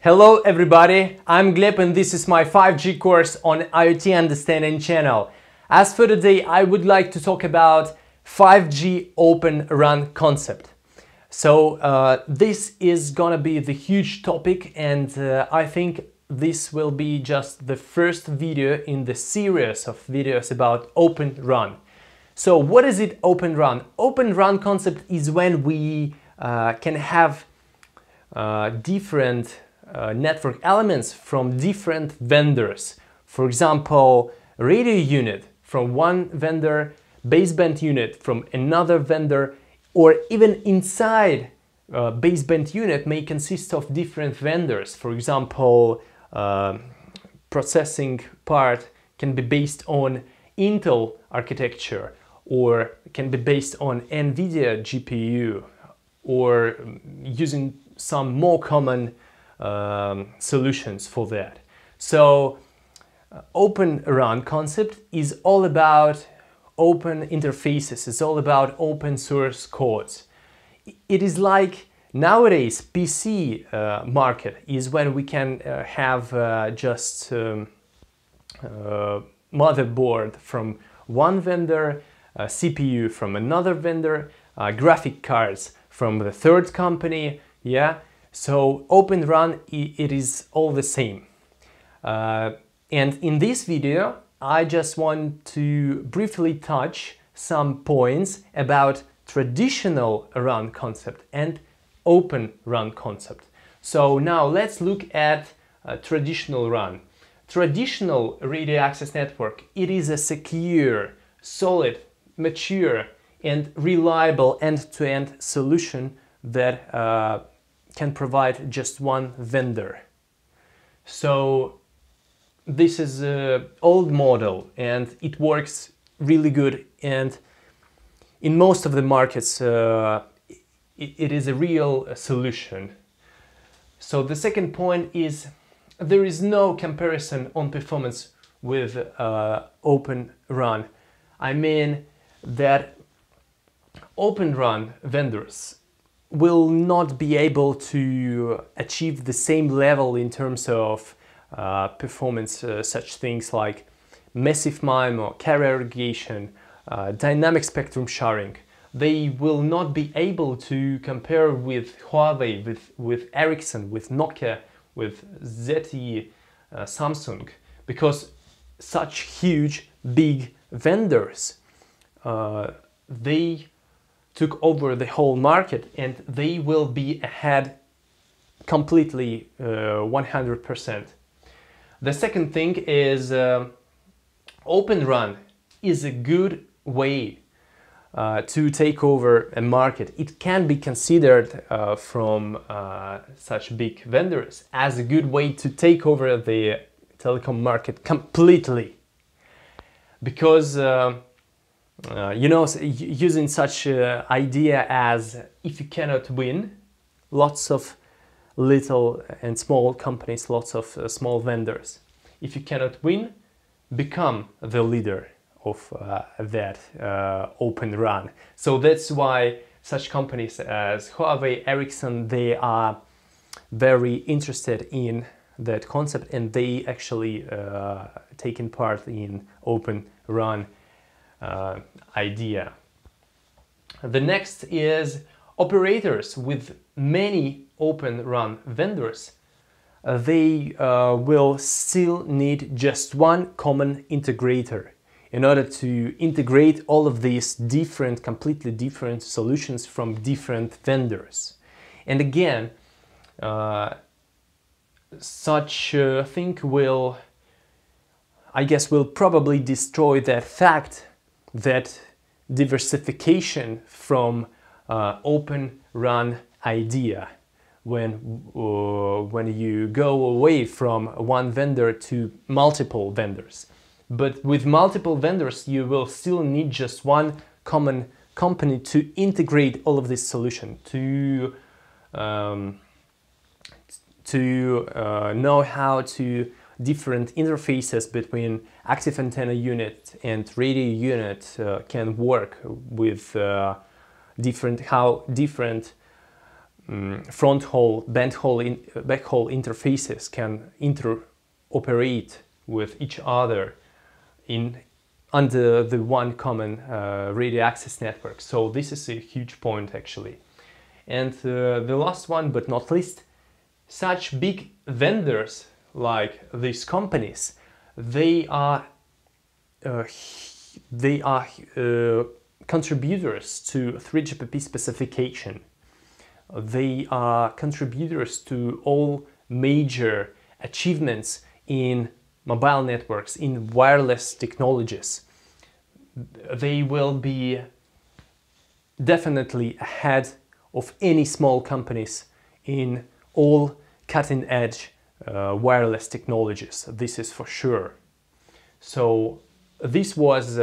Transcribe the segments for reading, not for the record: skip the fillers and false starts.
Hello everybody, I'm Gleb and this is my 5G course on IoT Understanding channel. As for today, I would like to talk about 5G Open RAN concept. So this is gonna be the huge topic, and I think this will be just the first video in the series of videos about Open RAN. So what is it, Open RAN? Open RAN concept is when we can have different network elements from different vendors. For example, radio unit from one vendor, baseband unit from another vendor, or even inside baseband unit may consist of different vendors. For example, processing part can be based on Intel architecture, or can be based on NVIDIA GPU, or using some more common solutions for that. So Open RAN concept is all about open interfaces, it's all about open source codes. It is like nowadays PC market is when we can have just motherboard from one vendor, CPU from another vendor, graphic cards from the third company, yeah. So Open RAN, it is all the same. And in this video, I just want to briefly touch some points about traditional RAN concept and Open RAN concept. So now let's look at traditional RAN. Traditional radio access network, it is a secure, solid, mature and reliable end-to-end solution that can provide just one vendor. So this is an old model and it works really good, and in most of the markets it is a real solution. So the second point is there is no comparison on performance with Open RAN. I mean that Open RAN vendors will not be able to achieve the same level in terms of performance, such things like massive MIMO, carrier aggregation, dynamic spectrum sharing. They will not be able to compare with Huawei, with Ericsson, with Nokia, with ZTE, Samsung, because such huge, big vendors, they took over the whole market and they will be ahead completely, 100%. The second thing is Open RAN is a good way to take over a market. It can be considered from such big vendors as a good way to take over the telecom market completely, because you know, using such idea as if you cannot win, lots of little and small companies, lots of small vendors. If you cannot win, become the leader of that Open RAN. So that's why such companies as Huawei, Ericsson, they are very interested in that concept, and they actually taking part in Open RAN idea. The next is operators with many Open RAN vendors. They will still need just one common integrator in order to integrate all of these different, completely different solutions from different vendors. And again, such a thing will, I guess, will probably destroy that fact that diversification from Open RAN idea, when you go away from one vendor to multiple vendors. But with multiple vendors you will still need just one common company to integrate all of this solution, to know how to different interfaces between active antenna unit and radio unit can work with different, how different front haul, band haul, backhaul interfaces can interoperate with each other in under the one common radio access network. So this is a huge point actually. And the last one but not least, such big vendors like these companies, they are contributors to 3GPP specification. They are contributors to all major achievements in mobile networks, in wireless technologies. They will be definitely ahead of any small companies in all cutting-edge wireless technologies. This is for sure. So this was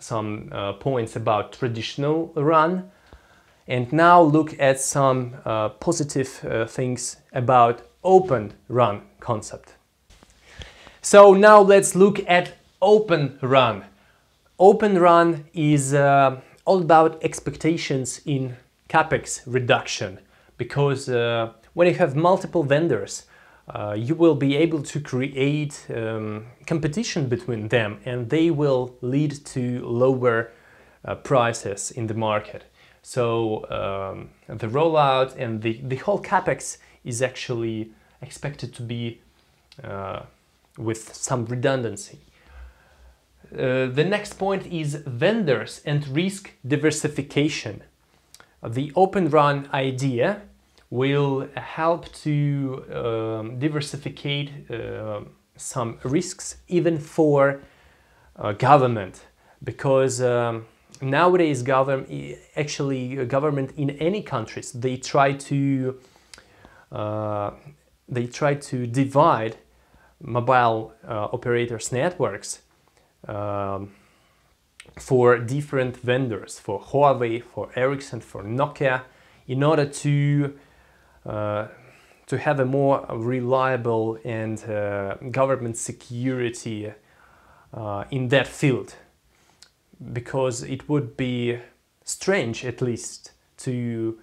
some points about traditional RAN. And now look at some positive things about Open RAN concept. So now let's look at Open RAN. Open RAN is all about expectations in CapEx reduction, because when you have multiple vendors, you will be able to create competition between them, and they will lead to lower prices in the market. So the rollout and the whole CapEx is actually expected to be with some redundancy. The next point is vendors and risk diversification. The Open RAN idea will help to diversificate some risks even for government, because nowadays government in any countries, they try to divide mobile operators networks for different vendors, for Huawei, for Ericsson, for Nokia, in order to have a more reliable and government security in that field, because it would be strange at least to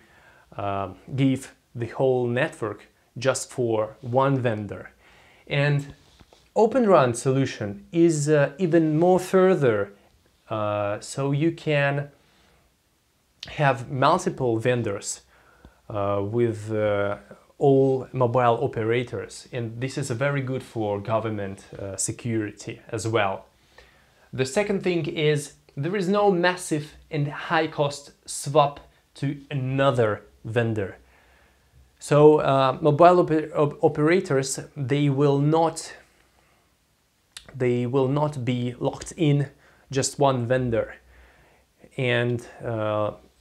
give the whole network just for one vendor. And Open RAN solution is even more further, so you can have multiple vendors with all mobile operators, and this is very good for government security as well. The second thing is there is no massive and high cost swap to another vendor. So mobile operators, they will not be locked in just one vendor, and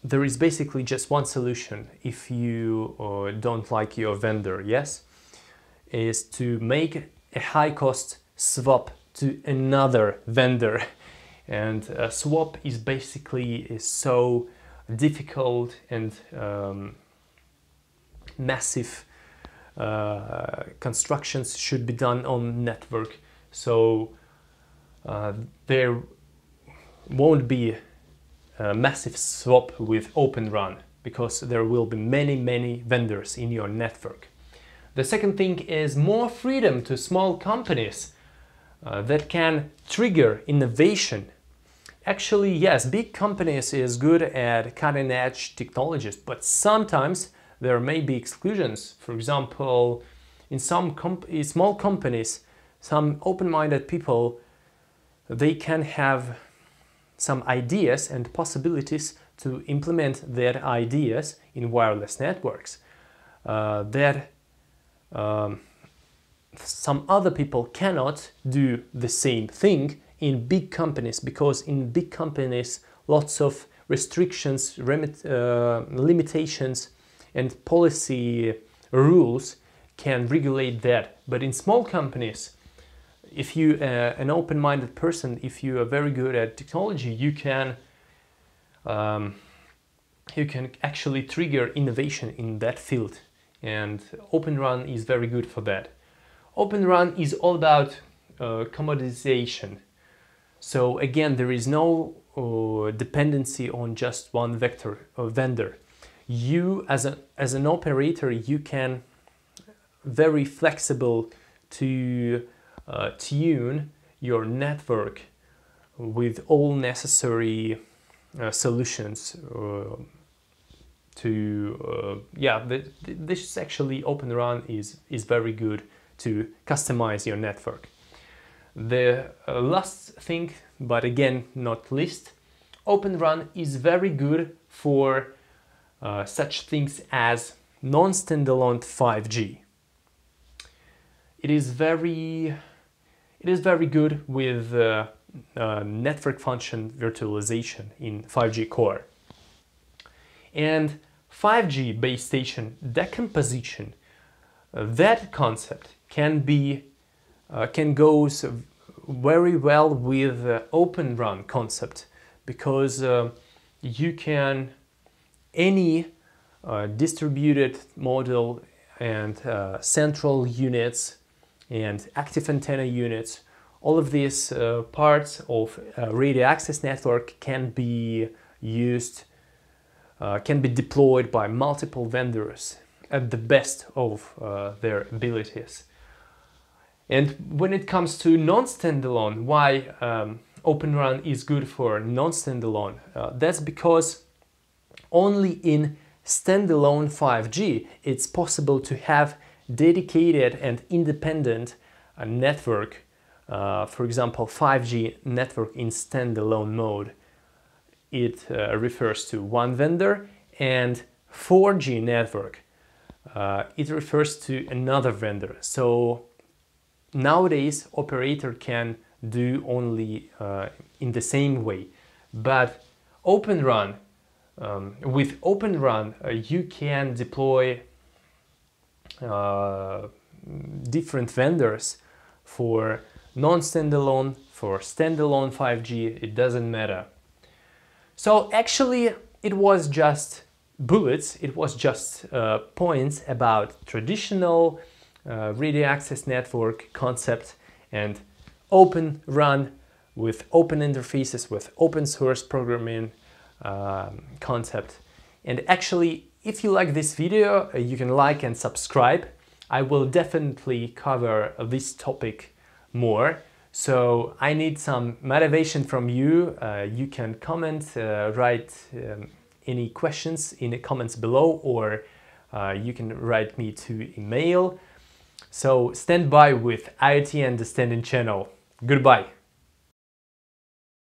there is basically just one solution if you don't like your vendor, yes, is to make a high cost swap to another vendor. And a swap is basically so difficult and massive constructions should be done on network, so there won't be a massive swap with Open RAN, because there will be many vendors in your network. The second thing is more freedom to small companies that can trigger innovation. Actually, yes, big companies is good at cutting-edge technologies, but sometimes there may be exclusions. For example, in some small companies, some open-minded people, they can have some ideas and possibilities to implement their ideas in wireless networks that some other people cannot do the same thing in big companies, because in big companies lots of restrictions, limitations and policy rules can regulate that. But in small companies, if you are an open-minded person, if you are very good at technology, you can actually trigger innovation in that field, and Open RAN is very good for that. Open RAN is all about commoditization. So again, there is no dependency on just one vendor. you as an operator, you can very flexible to tune your network with all necessary solutions this is actually Open RAN is very good to customize your network. The last thing, but again not least, Open RAN is very good for such things as non-standalone 5G. It is very good with network function virtualization in 5G core. And 5G base station decomposition, that concept can go very well with Open RAN concept, because you can any distributed model and central units and active antenna units, all of these parts of radio access network can be used, can be deployed by multiple vendors at the best of their abilities. And when it comes to non-standalone, why Open RAN is good for non-standalone? That's because only in standalone 5G it's possible to have dedicated and independent network, for example 5G network in standalone mode. It refers to one vendor, and 4G network, it refers to another vendor. So nowadays operator can do only in the same way, but Open RAN, with Open RAN you can deploy different vendors for non-standalone, for standalone 5G, it doesn't matter. So actually it was just bullets, it was just points about traditional radio access network concept and Open RAN with open interfaces, with open source programming concept. And actually, if you like this video, you can like and subscribe. I will definitely cover this topic more. So I need some motivation from you. You can comment, write any questions in the comments below, or you can write me to email. So stand by with IoT Understanding channel. Goodbye.